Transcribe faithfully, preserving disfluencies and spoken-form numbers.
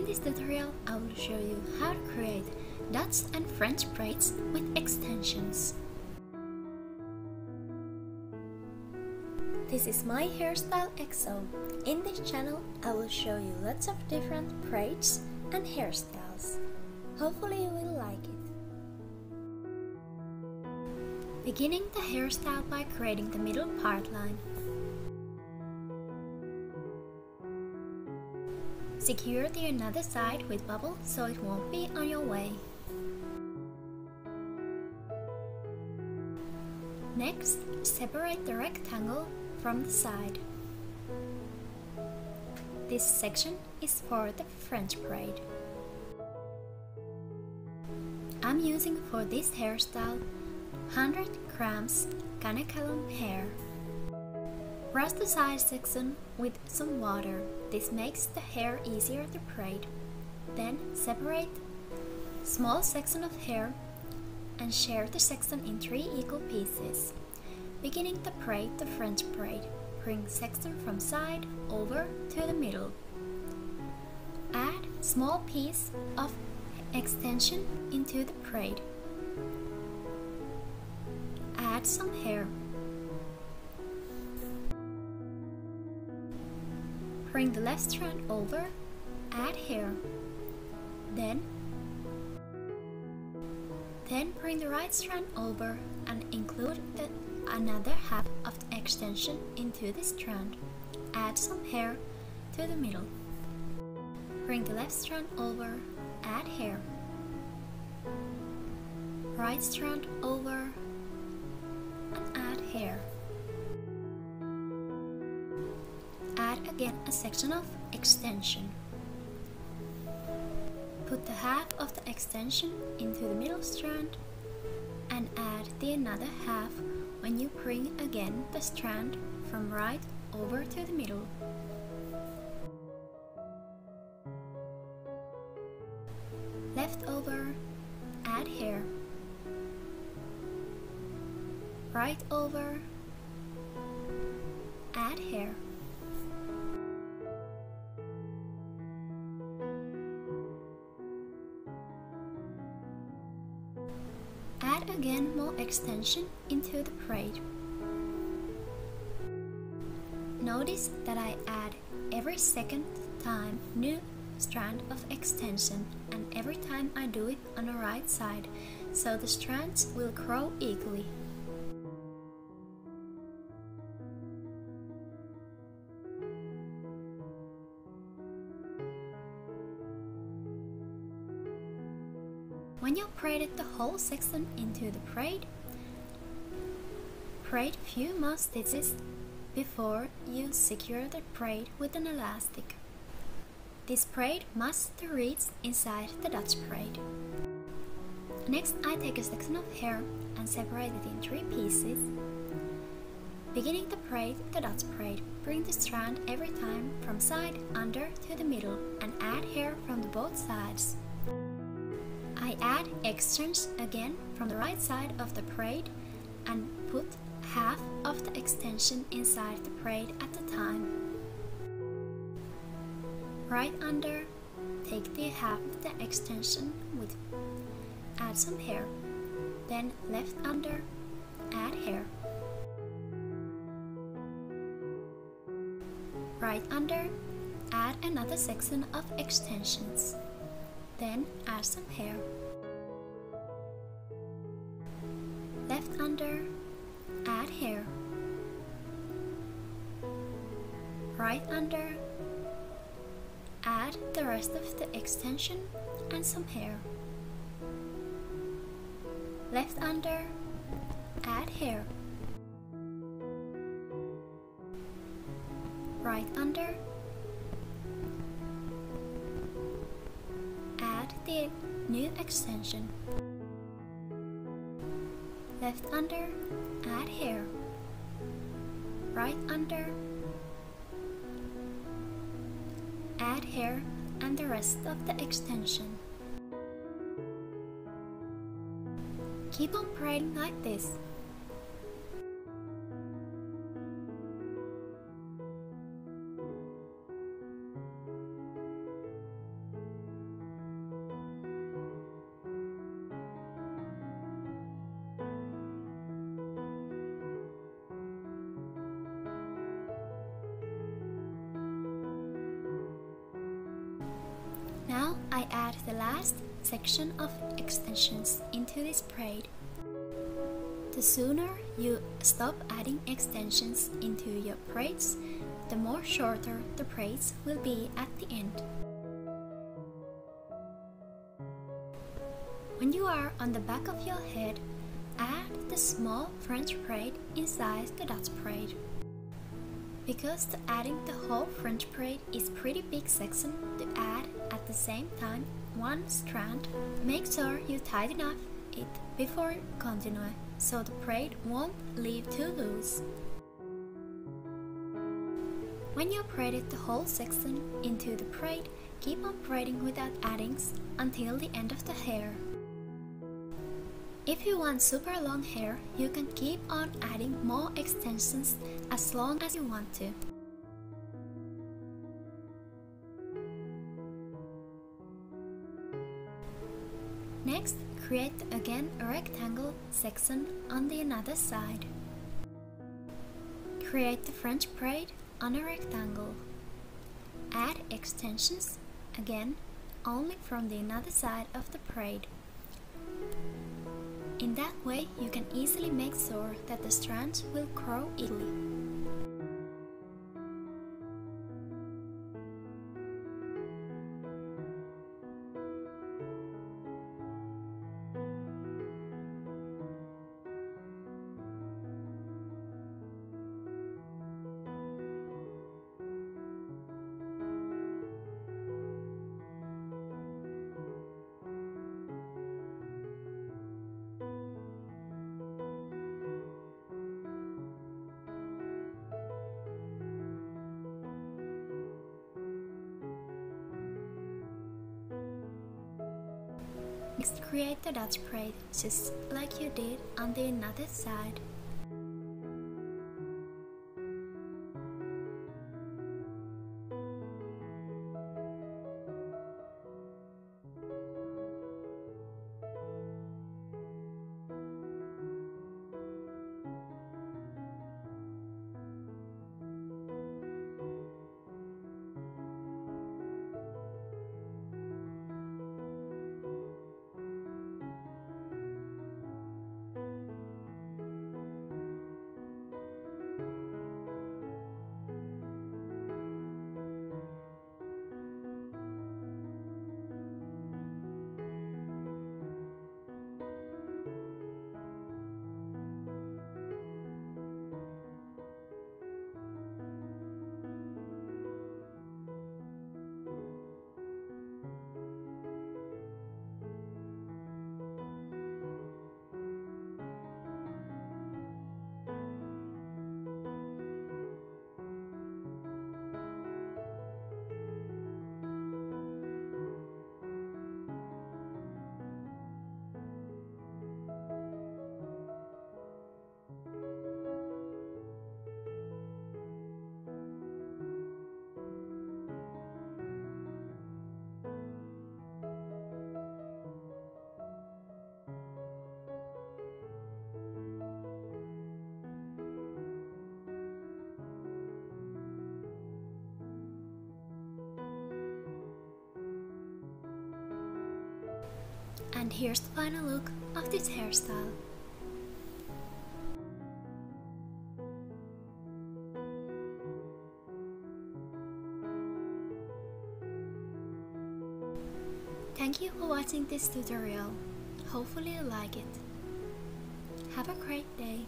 In this tutorial, I will show you how to create Dutch and French braids with extensions. This is my hairstyle X O. In this channel, I will show you lots of different braids and hairstyles. Hopefully you will like it. Beginning the hairstyle by creating the middle part line. Secure the another side with bubble so it won't be on your way. Next, separate the rectangle from the side. This section is for the French braid. I'm using for this hairstyle one hundred grams Kanekalon hair. Brush the side section with some water. This makes the hair easier to braid. Then separate small section of hair and share the section in three equal pieces. Beginning to braid the French braid, bring section from side over to the middle. Add small piece of extension into the braid. Add some hair. Bring the left strand over, add hair, then, then bring the right strand over and include the, another half of the extension into the strand. Add some hair to the middle. Bring the left strand over, add hair, right strand over, and add hair. Add again a section of extension. Put the half of the extension into the middle strand and add the another half when you bring again the strand from right over to the middle. Left over, add hair. Right over, add hair. Add again more extension into the braid. Notice that I add every second time new strand of extension, and every time I do it on the right side, so the strands will grow equally. When you braided the whole section into the braid, braid few more stitches before you secure the braid with an elastic. This braid must reach inside the Dutch braid. Next, I take a section of hair and separate it in three pieces. Beginning to braid the Dutch braid, bring the strand every time from side under to the middle and add hair from the both sides. I add extensions again from the right side of the braid and put half of the extension inside the braid at a time. Right under, take the half of the extension with, add some hair, then left under, add hair. Right under, add another section of extensions, then add some hair. Left under, add hair. Right under, add the rest of the extension and some hair. Left under, add hair. Right under, add the new extension. Left under, add hair. Right under, add hair and the rest of the extension. Keep on braiding like this. Now I add the last section of extensions into this braid. The sooner you stop adding extensions into your braids, the more shorter the braids will be at the end. When you are on the back of your head, add the small French braid inside the Dutch braid. Because the adding the whole French braid is pretty big section to add at the same time one strand, make sure you tighten up it before you continue, so the braid won't leave too loose. When you braided the whole section into the braid, keep on braiding without addings until the end of the hair. If you want super long hair, you can keep on adding more extensions as long as you want to. Next, create again a rectangle section on the another side. Create the French braid on a rectangle. Add extensions again only from the another side of the braid. In that way, you can easily make sure that the strands will grow equally. Next, create the Dutch braid just like you did on the another side. And here's the final look of this hairstyle. Thank you for watching this tutorial. Hopefully you like it. Have a great day.